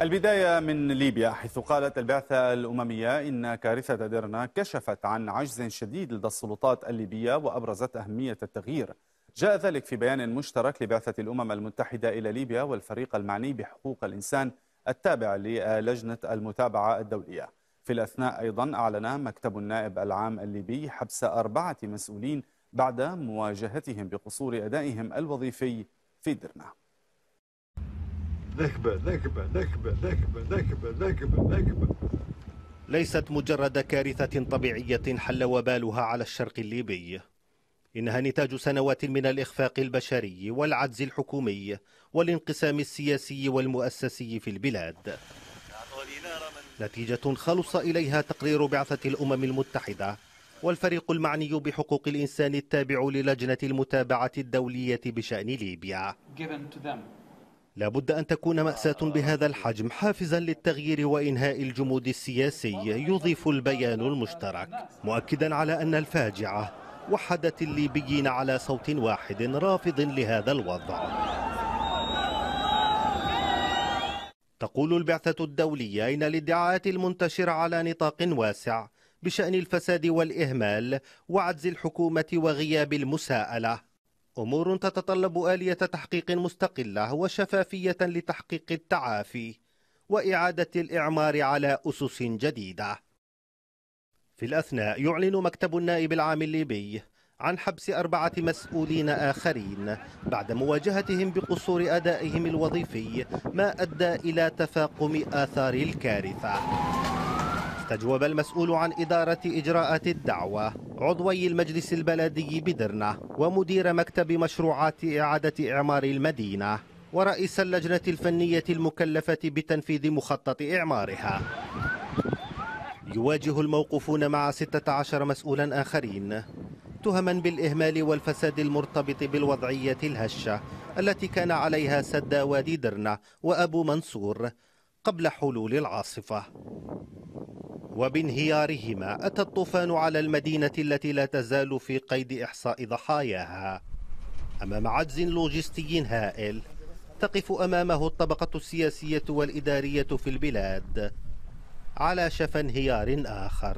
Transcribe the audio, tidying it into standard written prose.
البداية من ليبيا، حيث قالت البعثة الأممية إن كارثة درنة كشفت عن عجز شديد لدى السلطات الليبية وأبرزت أهمية التغيير. جاء ذلك في بيان مشترك لبعثة الأمم المتحدة إلى ليبيا والفريق المعني بحقوق الإنسان التابع للجنة المتابعة الدولية. في الأثناء أيضا أعلن مكتب النائب العام الليبي حبس 4 مسؤولين بعد مواجهتهم بقصور أدائهم الوظيفي في درنة. ليست مجرد كارثة طبيعية حل وبالها على الشرق الليبي، إنها نتاج سنوات من الإخفاق البشري والعجز الحكومي والانقسام السياسي والمؤسسي في البلاد، نتيجة خلص إليها تقرير بعثة الأمم المتحدة والفريق المعني بحقوق الإنسان التابع للجنة المتابعة الدولية بشأن ليبيا. لابد أن تكون مأساة بهذا الحجم حافزا للتغيير وإنهاء الجمود السياسي، يضيف البيان المشترك، مؤكدا على أن الفاجعة وحدت الليبيين على صوت واحد رافض لهذا الوضع. تقول البعثة الدولية إن الادعاءات المنتشرة على نطاق واسع بشأن الفساد والإهمال وعجز الحكومة وغياب المساءلة أمور تتطلب آلية تحقيق مستقلة وشفافية لتحقيق التعافي وإعادة الإعمار على أسس جديدة. في الأثناء يعلن مكتب النائب العام الليبي عن حبس 4 مسؤولين آخرين بعد مواجهتهم بقصور أدائهم الوظيفي، ما أدى إلى تفاقم آثار الكارثة. استجوب المسؤول عن إدارة إجراءات الدعوة عضوي المجلس البلدي بدرنة ومدير مكتب مشروعات إعادة إعمار المدينة ورئيس اللجنة الفنية المكلفة بتنفيذ مخطط إعمارها. يواجه الموقوفون مع 16 مسؤولا آخرين تهما بالإهمال والفساد المرتبط بالوضعية الهشة التي كان عليها سد وادي درنة وأبو منصور قبل حلول العاصفة، وبانهيارهما أتى الطوفان على المدينة التي لا تزال في قيد إحصاء ضحاياها. أمام عجز لوجستي هائل تقف أمامه الطبقة السياسية والإدارية في البلاد على شفا انهيار آخر.